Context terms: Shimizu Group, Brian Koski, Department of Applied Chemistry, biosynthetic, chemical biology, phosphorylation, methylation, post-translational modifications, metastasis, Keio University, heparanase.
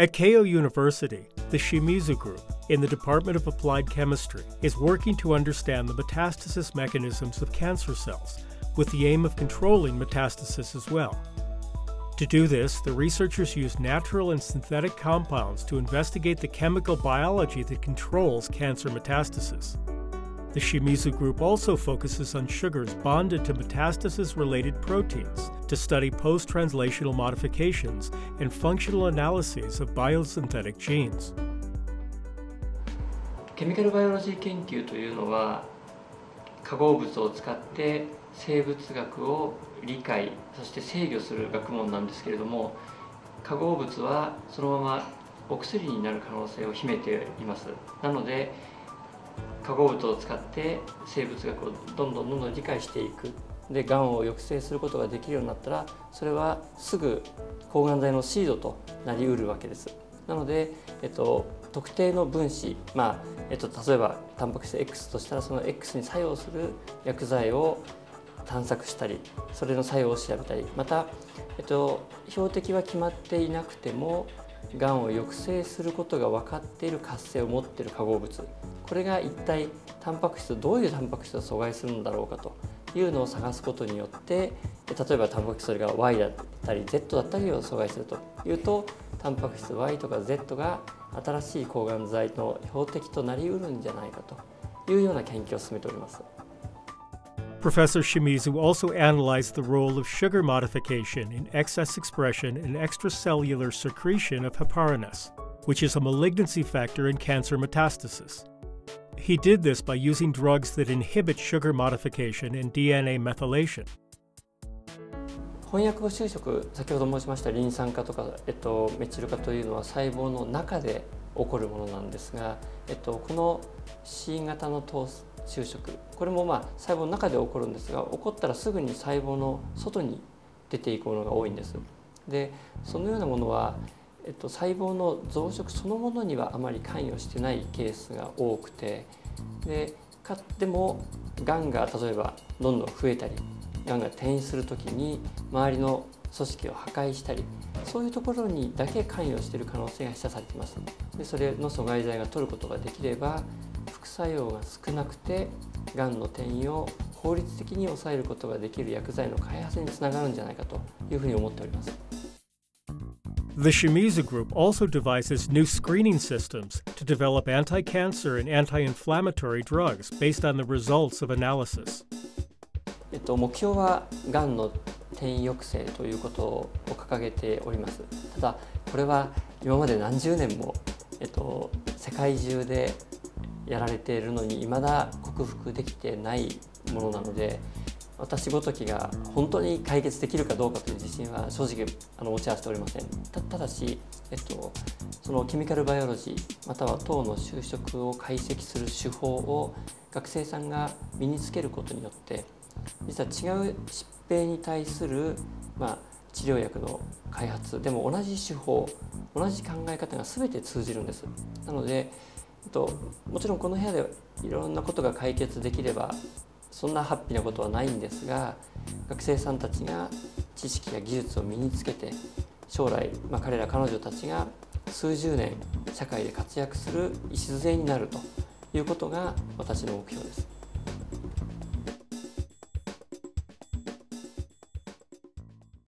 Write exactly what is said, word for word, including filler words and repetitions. At Keio University, the Shimizu Group in the Department of Applied Chemistry is working to understand the metastasis mechanisms of cancer cells, with the aim of controlling metastasis as well. To do this, the researchers use natural and synthetic compounds to investigate the chemical biology that controls cancer metastasis. The Shimizu Group also focuses on sugars bonded to metastasis-related proteins to study post-translational modifications and functional analyses of biosynthetic genes. ケミカルバイオロジー研究というのは、化合物を使って生物学を理解、そして制御する学問なんですけれども、化合物はそのままお薬になる可能性を秘めています。なので、 化合物を使って生物学をどんどんどんどん理解していく。で、がんを抑制することができるようになったら、それはすぐ抗がん剤のシードとなりうるわけです。なので、えっと、特定の分子、まあえっと、例えばタンパク質 X としたら、その X に作用する薬剤を探索したり、それの作用を調べたり、また、えっと、標的は決まっていなくても、がんを抑制することが分かっている活性を持っている化合物。 これが一体タンパク質をどういうタンパク質を阻害するんだろうかというのを探すことによって、例えばタンパク質が Y だったり Z だったりを阻害するというと、タンパク質 Y とか Z が新しい抗がん剤の標的となりうるんじゃないかというような研究を進めております。 Professor Shimizu also analyzed the role of sugar modification in excess expression and extracellular secretion of heparanase, which is a malignancy factor in cancer metastasis. He did this by using drugs that inhibit sugar modification and D N A methylation. 翻訳後就職、先ほど申しましたリン酸化とか、えっと、メチル化というのは細胞の中で起こるものなんですが、えっと、この C 型の糖就職、これもまあ細胞の中で起こるんですが、起こったらすぐに細胞の外に出ていくものが多いんです。で、そのようなものは えっと、細胞の増殖そのものにはあまり関与してないケースが多くて、で、かでもがんが例えばどんどん増えたり、がんが転移する時に周りの組織を破壊したり、そういうところにだけ関与している可能性が示唆されています。で、それの阻害剤が取ることができれば、副作用が少なくてがんの転移を効率的に抑えることができる薬剤の開発につながるんじゃないかというふうに思っております。 The Shimizu Group also devises new screening systems to develop anti-cancer and anti-inflammatory drugs based on the results of analysis. えっと、目標はがんの転移抑制ということを掲げております。ただ、これは今まで何十年も、えっと、世界中でやられているのに未だ克服できてないものなので、 私ごときが本当に解決できるかどうかという自信は正直あの持ち合わせておりません。 た, ただし、えっと、そのケミカルバイオロジーまたは糖の就職を解析する手法を学生さんが身につけることによって、実は違う疾病に対する、まあ、治療薬の開発でも同じ手法同じ考え方が全て通じるんです。なので、えっと、もちろんこの部屋でいろんなことが解決できれば そんなハッピーなことはないんですが、学生さんたちが知識や技術を身につけて、将来、まあ、彼ら彼女たちが数十年社会で活躍する礎になるということが私の目標です。